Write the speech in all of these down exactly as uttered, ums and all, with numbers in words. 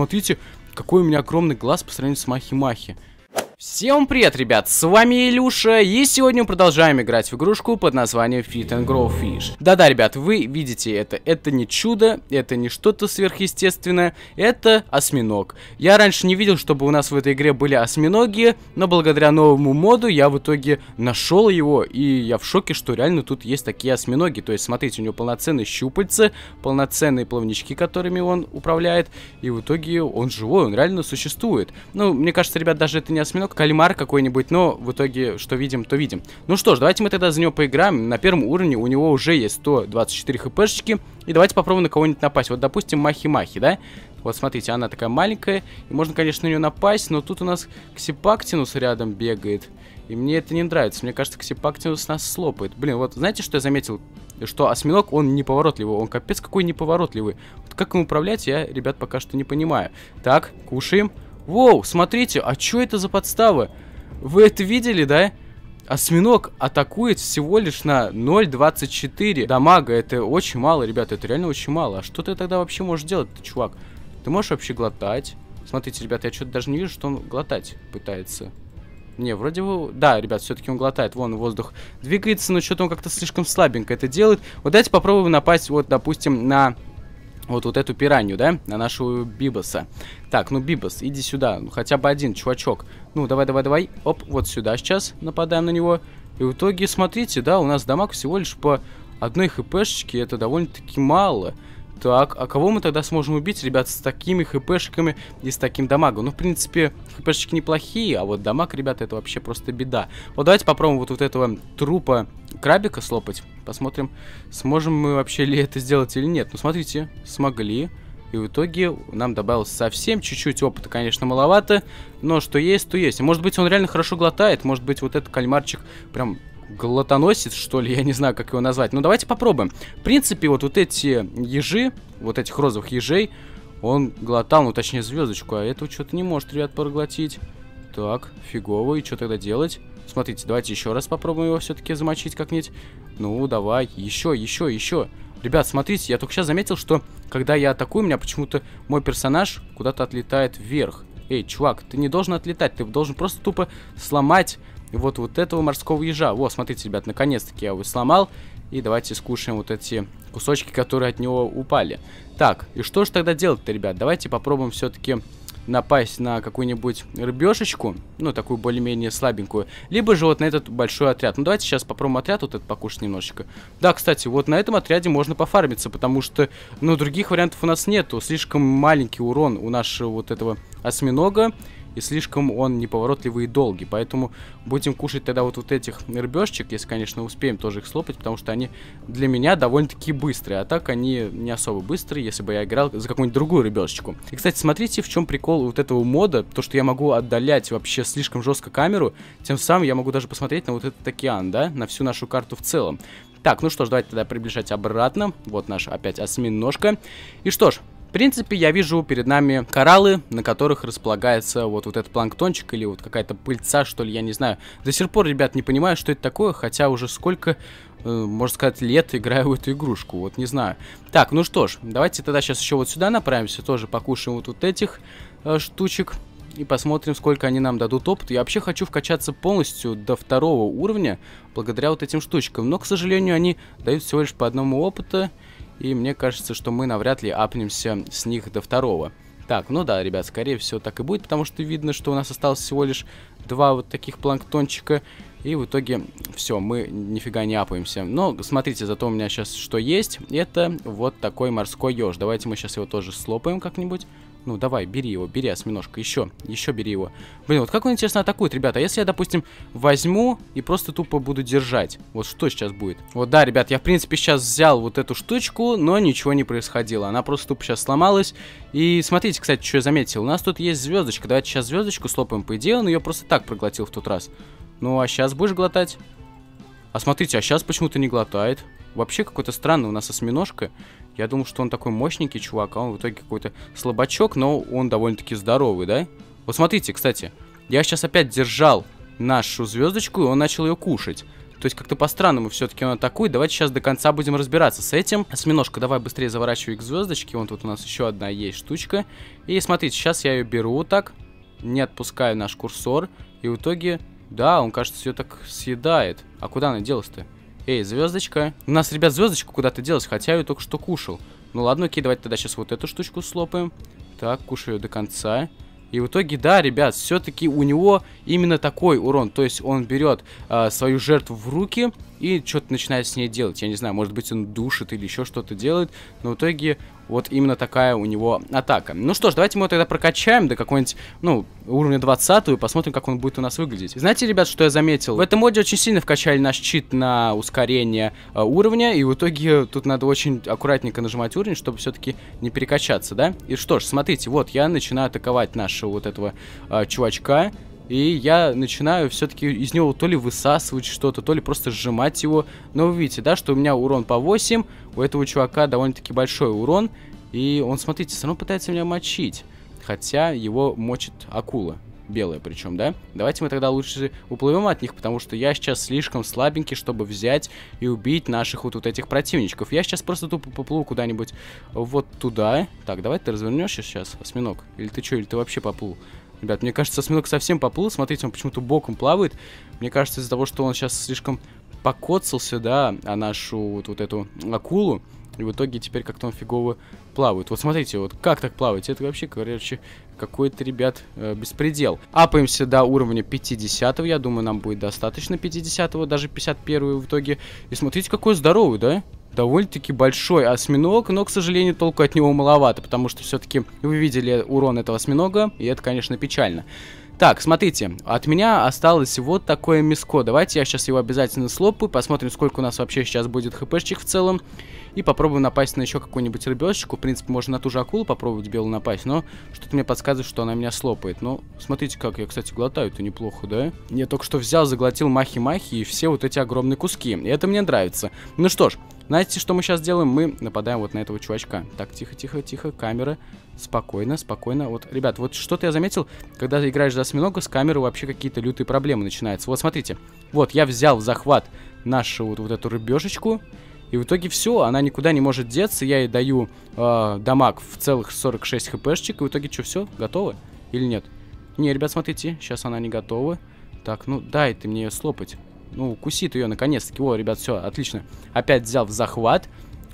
Смотрите, какой у меня огромный глаз по сравнению с Махи-махи. Всем привет, ребят, с вами Илюша, и сегодня мы продолжаем играть в игрушку под названием Feed and Grow Fish. Да-да, ребят, вы видите это, это не чудо, это не что-то сверхъестественное, это осьминог. Я раньше не видел, чтобы у нас в этой игре были осьминоги, но благодаря новому моду я в итоге нашел его, и я в шоке, что реально тут есть такие осьминоги. То есть, смотрите, у него полноценные щупальцы, полноценные плавнички, которыми он управляет, и в итоге он живой, он реально существует. Ну, мне кажется, ребят, даже это не осьминог, кальмар какой-нибудь, но в итоге что видим, то видим. Ну что ж, давайте мы тогда за него поиграем. На первом уровне у него уже есть сто двадцать четыре хпшечки, и давайте попробуем на кого-нибудь напасть. Вот, допустим, Махи-махи, да? Вот, смотрите, она такая маленькая, и можно, конечно, на нее напасть, но тут у нас Ксипактинус рядом бегает, и мне это не нравится. Мне кажется, Ксипактинус нас слопает. Блин, вот, знаете, что я заметил? Что осьминог, он неповоротливый, он капец какой неповоротливый. Вот как им управлять, я, ребят, пока что не понимаю. Так, кушаем. Воу, смотрите, а что это за подстава? Вы это видели, да? Осьминог атакует всего лишь на ноль двадцать четыре дамага. Это очень мало, ребята, это реально очень мало. А что ты тогда вообще можешь делать-то, чувак? Ты можешь вообще глотать? Смотрите, ребята, я что-то даже не вижу, что он глотать пытается. Не, вроде бы... Да, ребят, все-таки он глотает. Вон, воздух двигается, но что-то он как-то слишком слабенько это делает. Вот давайте попробуем напасть, вот, допустим, на... Вот, вот эту пиранью, да? На нашу Бибаса. Так, ну, Бибас, иди сюда. Ну, хотя бы один, чувачок. Ну, давай, давай, давай. Оп, вот сюда сейчас нападаем на него. И в итоге, смотрите, да, у нас дамаг всего лишь по одной хпшечке. Это довольно-таки мало. Так, а кого мы тогда сможем убить, ребят, с такими хпшками и с таким дамагом? Ну, в принципе, хпшки неплохие, а вот дамаг, ребята, это вообще просто беда. Вот давайте попробуем вот, вот этого трупа крабика слопать. Посмотрим, сможем мы вообще ли это сделать или нет. Ну, смотрите, смогли. И в итоге нам добавилось совсем чуть-чуть опыта, конечно, маловато. Но что есть, то есть. Может быть, он реально хорошо глотает. Может быть, вот этот кальмарчик прям... Глотоносец, что ли, я не знаю, как его назвать. Ну, давайте попробуем. В принципе, вот, вот эти ежи, вот этих розовых ежей, он глотал, ну, точнее, звездочку, а этого что-то не может, ребят, проглотить. Так, фигово, и что тогда делать? Смотрите, давайте еще раз попробуем его все-таки замочить как-нибудь. Ну, давай, еще, еще, еще. Ребят, смотрите, я только сейчас заметил, что, когда я атакую, у меня почему-то мой персонаж куда-то отлетает вверх. Эй, чувак, ты не должен отлетать, ты должен просто тупо сломать... И вот, вот этого морского ежа. Во, смотрите, ребят, наконец-таки я его сломал. И давайте скушаем вот эти кусочки, которые от него упали. Так, и что же тогда делать-то, ребят? Давайте попробуем все-таки напасть на какую-нибудь рыбешечку. Ну, такую более-менее слабенькую. Либо же вот на этот большой отряд. Ну, давайте сейчас попробуем отряд вот этот покушать немножечко. Да, кстати, вот на этом отряде можно пофармиться, потому что, ну, других вариантов у нас нету. Слишком маленький урон у нашего вот этого осьминога. И слишком он неповоротливый и долгий. Поэтому будем кушать тогда вот, вот этих рыбешечек, если, конечно, успеем тоже их слопать, потому что они для меня довольно-таки быстрые. А так они не особо быстрые, если бы я играл за какую-нибудь другую рыбешечку. И, кстати, смотрите, в чем прикол вот этого мода. То, что я могу отдалять вообще слишком жестко камеру. Тем самым я могу даже посмотреть на вот этот океан, да? На всю нашу карту в целом. Так, ну что ж, давайте тогда приближать обратно. Вот наша опять осьминожка. И что ж. В принципе, я вижу перед нами кораллы, на которых располагается вот, вот этот планктончик или вот какая-то пыльца, что ли, я не знаю. До сих пор, ребят, не понимаю, что это такое, хотя уже сколько, э, можно сказать, лет играю в эту игрушку, вот не знаю. Так, ну что ж, давайте тогда сейчас еще вот сюда направимся, тоже покушаем вот, вот этих э, штучек. И посмотрим, сколько они нам дадут опыта. Я вообще хочу вкачаться полностью до второго уровня, благодаря вот этим штучкам. Но, к сожалению, они дают всего лишь по одному опыту. И мне кажется, что мы навряд ли апнемся с них до второго. Так, ну да, ребят, скорее всего так и будет, потому что видно, что у нас осталось всего лишь два вот таких планктончика. И в итоге все, мы нифига не апаемся. Но смотрите, зато у меня сейчас что есть. Это вот такой морской еж. Давайте мы сейчас его тоже слопаем как-нибудь. Ну, давай, бери его, бери, осьминожка, еще, еще бери его. Блин, вот как он, интересно, атакует, ребята. А если я, допустим, возьму и просто тупо буду держать? Вот что сейчас будет? Вот, да, ребят, я, в принципе, сейчас взял вот эту штучку, но ничего не происходило. Она просто тупо сейчас сломалась. И смотрите, кстати, что я заметил. У нас тут есть звездочка. Давайте сейчас звездочку слопаем. По идее, он ее просто так проглотил в тот раз. Ну, а сейчас будешь глотать? А смотрите, а сейчас почему-то не глотает. Вообще какой-то странный у нас осьминожка. Я думал, что он такой мощненький чувак, а он в итоге какой-то слабачок, но он довольно-таки здоровый, да? Вот смотрите, кстати, я сейчас опять держал нашу звездочку, и он начал ее кушать. То есть как-то по-странному все-таки он атакует. Давайте сейчас до конца будем разбираться с этим. Осьминожка, давай быстрее заворачивай к звездочке. Вон тут у нас еще одна есть штучка. И смотрите, сейчас я ее беру так. Не отпускаю наш курсор. И в итоге, да, он, кажется, ее так съедает. А куда она делась-то? Эй, звездочка. У нас, ребят, звездочка куда-то делась, хотя я ее только что кушал. Ну ладно, окей, давайте тогда сейчас вот эту штучку слопаем. Так, кушаю ее до конца. И в итоге, да, ребят, все-таки у него именно такой урон. То есть он берет э, свою жертву в руки и что-то начинает с ней делать. Я не знаю, может быть, он душит или еще что-то делает. Но в итоге вот именно такая у него атака. Ну что ж, давайте мы его тогда прокачаем до какой-нибудь, ну, уровня двадцатого и посмотрим, как он будет у нас выглядеть. Знаете, ребят, что я заметил? В этом моде очень сильно вкачали наш чит на ускорение э, уровня. И в итоге тут надо очень аккуратненько нажимать уровень, чтобы все-таки не перекачаться, да? И что ж, смотрите, вот я начинаю атаковать нашего вот этого э, чувачка. И я начинаю все-таки из него то ли высасывать что-то, то ли просто сжимать его. Но вы видите, да, что у меня урон по восемь. У этого чувака довольно-таки большой урон. И он, смотрите, все равно пытается меня мочить. Хотя его мочит акула. Белая причем, да? Давайте мы тогда лучше уплывем от них, потому что я сейчас слишком слабенький, чтобы взять и убить наших вот, вот этих противничков. Я сейчас просто тупо поплыву куда-нибудь вот туда. Так, давай ты развернешься сейчас, осьминог. Или ты что, или ты вообще поплыл? Ребят, мне кажется, осьминог совсем поплыл. Смотрите, он почему-то боком плавает. Мне кажется, из-за того, что он сейчас слишком покоцался, да, о нашу вот, вот эту акулу. И в итоге теперь как-то он фигово плавает. Вот смотрите, вот как так плавать? Это вообще, короче, какой-то, ребят, беспредел. Апаемся до уровня пятидесятого. Я думаю, нам будет достаточно пятидесятого, даже пятьдесят первого в итоге. И смотрите, какой здоровый, да? Довольно-таки большой осьминог, но, к сожалению, толку от него маловато, потому что все-таки вы видели урон этого осьминога, и это, конечно, печально. Так, смотрите, от меня осталось вот такое мяско. Давайте я сейчас его обязательно слопаю, посмотрим, сколько у нас вообще сейчас будет хпшечек в целом. И попробуем напасть на еще какую-нибудь рыбешечку. В принципе, можно на ту же акулу попробовать белую напасть, но что-то мне подсказывает, что она меня слопает. Но смотрите, как я, кстати, глотаю, это неплохо, да? Я только что взял, заглотил махи-махи и все вот эти огромные куски. И это мне нравится. Ну что ж, знаете, что мы сейчас делаем? Мы нападаем вот на этого чувачка. Так, тихо-тихо-тихо, камера. Спокойно, спокойно. Вот, ребят, вот что-то я заметил, когда ты играешь за осьминога, с камеры вообще какие-то лютые проблемы начинаются. Вот, смотрите. Вот, я взял в захват нашу вот, вот эту рыбешечку. И в итоге все, она никуда не может деться. Я ей даю э, дамаг в целых сорок шесть хпшечек. И в итоге что, все? Готово? Или нет? Не, ребят, смотрите, сейчас она не готова. Так, ну дай ты мне ее слопать. Ну, укусит ее наконец-таки. О, ребят, все, отлично. Опять взял в захват.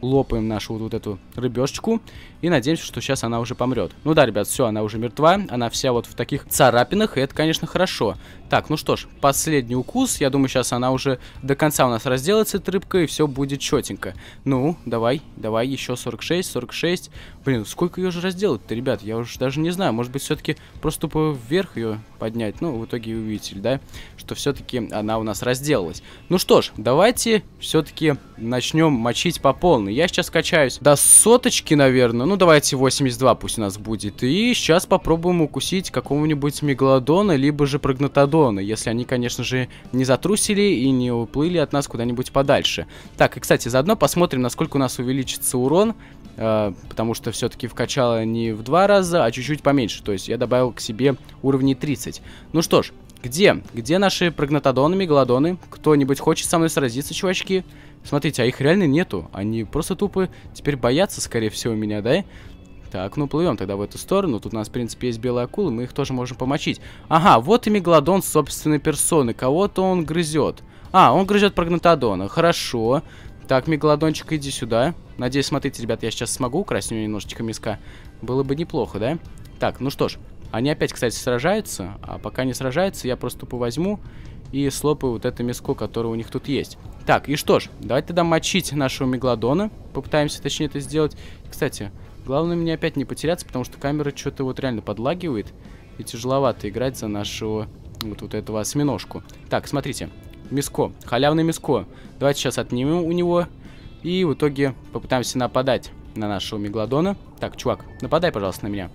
Лопаем нашу вот, вот эту рыбешечку. И надеемся, что сейчас она уже помрет. Ну да, ребят, все, она уже мертва. Она вся вот в таких царапинах. И это, конечно, хорошо. Так, ну что ж, последний укус. Я думаю, сейчас она уже до конца у нас разделается, эта рыбка. И все будет четенько. Ну, давай, давай, еще сорок шесть, сорок шесть. Блин, сколько ее же разделать-то, ребят? Я уже даже не знаю. Может быть, все-таки просто тупо вверх ее поднять. Ну, в итоге вы увидите, да, что все-таки она у нас разделалась. Ну что ж, давайте все-таки начнем мочить по полной. Я сейчас качаюсь до соточки, наверное. Ну, давайте восемьдесят два пусть у нас будет. И сейчас попробуем укусить какого-нибудь мегалодона, либо же прогнатодона. Если они, конечно же, не затрусили и не уплыли от нас куда-нибудь подальше. Так, и, кстати, заодно посмотрим, насколько у нас увеличится урон. Э, потому что все-таки вкачало не в два раза, а чуть-чуть поменьше. То есть я добавил к себе уровней тридцать. Ну что ж, где? Где наши прогнатодоны, мегалодоны? Кто-нибудь хочет со мной сразиться, чувачки? Смотрите, а их реально нету. Они просто тупо теперь боятся, скорее всего, меня, да? Так, ну плывем тогда в эту сторону. Тут у нас, в принципе, есть белые акулы, мы их тоже можем помочить. Ага, вот и мегалодон собственной персоны. Кого-то он грызет. А, он грызет прогнатодона. Хорошо. Так, мегалодончик, иди сюда. Надеюсь, смотрите, ребят, я сейчас смогу украсть у него немножечко миска. Было бы неплохо, да? Так, ну что ж. Они опять, кстати, сражаются. А пока не сражаются, я просто тупо возьму и слопаю вот это мяско, которое у них тут есть. Так, и что ж, давайте тогда мочить нашего мегалодона. Попытаемся, точнее, это сделать. Кстати, главное мне опять не потеряться, потому что камера что-то вот реально подлагивает. И тяжеловато играть за нашего вот, вот этого осьминожку. Так, смотрите, мяско, халявное мяско. Давайте сейчас отнимем у него. И в итоге попытаемся нападать на нашего мегалодона. Так, чувак, нападай, пожалуйста, на меня.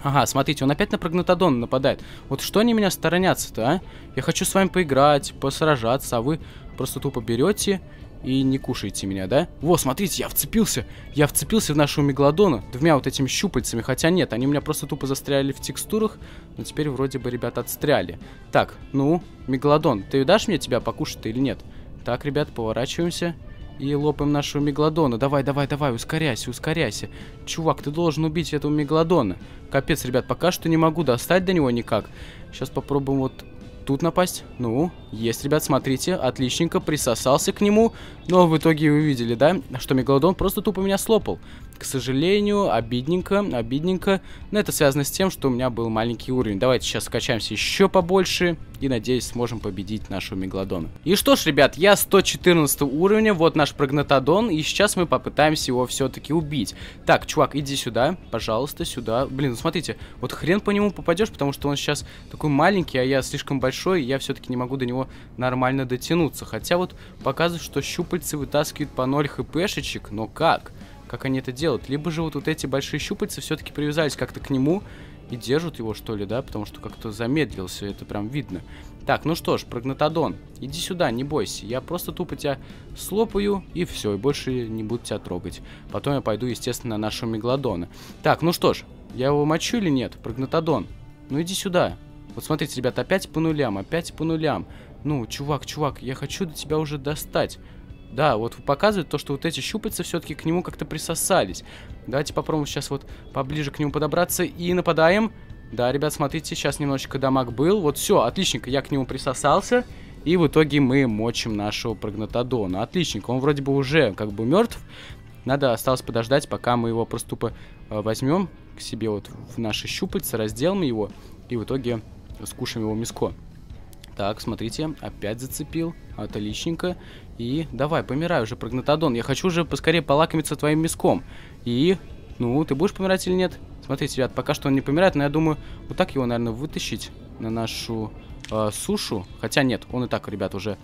Ага, смотрите, он опять на прогнатодон нападает. Вот что они меня сторонятся-то, а? Я хочу с вами поиграть, посражаться, а вы просто тупо берете и не кушаете меня, да? Во, смотрите, я вцепился. Я вцепился в нашего мегалодона двумя вот этими щупальцами. Хотя нет, они у меня просто тупо застряли в текстурах. Но теперь вроде бы, ребята, отстряли. Так, ну, мегалодон, ты дашь мне тебя покушать-то или нет? Так, ребят, поворачиваемся и лопаем нашего мегалодона. Давай, давай, давай, ускоряйся, ускоряйся. Чувак, ты должен убить этого мегалодона. Капец, ребят, пока что не могу достать до него никак. Сейчас попробуем вот тут напасть. Ну, есть, ребят, смотрите, отличненько присосался к нему. Но в итоге вы видели, да, что мегалодон просто тупо меня слопал. К сожалению, обидненько, обидненько. Но это связано с тем, что у меня был маленький уровень. Давайте сейчас скачаемся еще побольше. И, надеюсь, сможем победить нашего мегалодона. И что ж, ребят, я сто четырнадцатого уровня. Вот наш прогнатодон. И сейчас мы попытаемся его все-таки убить. Так, чувак, иди сюда. Пожалуйста, сюда. Блин, ну смотрите. Вот хрен по нему попадешь, потому что он сейчас такой маленький, а я слишком большой. И я все-таки не могу до него нормально дотянуться. Хотя вот показывают, что щупальцы вытаскивают по ноль хпшечек. Но как? Как они это делают? Либо же вот, вот эти большие щупальцы все-таки привязались как-то к нему и держат его, что ли, да? Потому что как-то замедлился, это прям видно. Так, ну что ж, прогнатодон, иди сюда, не бойся. Я просто тупо тебя слопаю, и все, и больше не буду тебя трогать. Потом я пойду, естественно, на нашего мегалодона. Так, ну что ж, я его мочу или нет? Прогнатодон, ну иди сюда. Вот смотрите, ребята, опять по нулям, опять по нулям. Ну, чувак, чувак, я хочу до тебя уже достать. Да, вот показывает то, что вот эти щупальца все-таки к нему как-то присосались. Давайте попробуем сейчас вот поближе к нему подобраться и нападаем. Да, ребят, смотрите, сейчас немножечко дамаг был. Вот все, отличненько, я к нему присосался. И в итоге мы мочим нашего прогнатодона. Отличненько, он вроде бы уже как бы мертв. Надо осталось подождать, пока мы его просто тупо возьмем к себе вот в наши щупальца, разделим его. И в итоге скушаем его мяско. Так, смотрите, опять зацепил. Отличненько. И давай, помирай уже, прогнатодон. Я хочу уже поскорее полакомиться твоим мяском. И, ну, ты будешь помирать или нет? Смотрите, ребят, пока что он не помирает, но я думаю, вот так его, наверное, вытащить на нашу э, сушу. Хотя нет, он и так, ребят, уже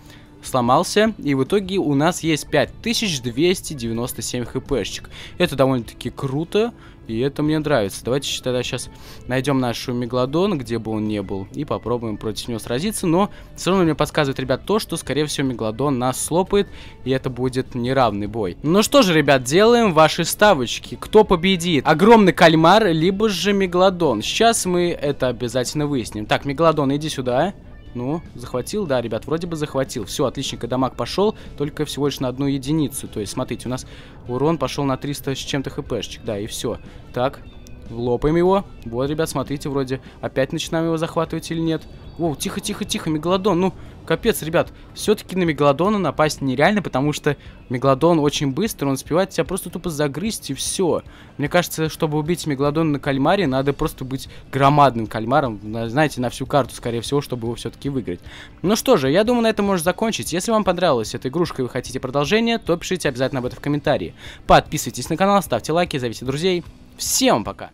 сломался. И в итоге у нас есть пять тысяч двести девяносто семь хпшечек. Это довольно-таки круто. И это мне нравится. Давайте тогда сейчас найдем нашу мегалодон, где бы он ни был, и попробуем против него сразиться. Но все равно мне подсказывает, ребят, то, что, скорее всего, мегалодон нас слопает, и это будет неравный бой. Ну что же, ребят, делаем ваши ставочки. Кто победит? Огромный кальмар, либо же мегалодон. Сейчас мы это обязательно выясним. Так, мегалодон, иди сюда. Ну, захватил, да, ребят, вроде бы захватил. Все, отличненько, дамаг пошел, только всего лишь на одну единицу. То есть, смотрите, у нас урон пошел на триста с чем-то хпшечек, да, и все. Так, лопаем его. Вот, ребят, смотрите, вроде опять начинаем его захватывать или нет. Воу, тихо-тихо-тихо, мегалодон, ну, капец, ребят, все-таки на мегалодона напасть нереально, потому что мегалодон очень быстро, он успевает тебя просто тупо загрызть, и все. Мне кажется, чтобы убить мегалодона на кальмаре, надо просто быть громадным кальмаром, знаете, на всю карту, скорее всего, чтобы его все-таки выиграть. Ну что же, я думаю, на этом можно закончить. Если вам понравилась эта игрушка и вы хотите продолжение, то пишите обязательно об этом в комментарии. Подписывайтесь на канал, ставьте лайки, зовите друзей. Всем пока!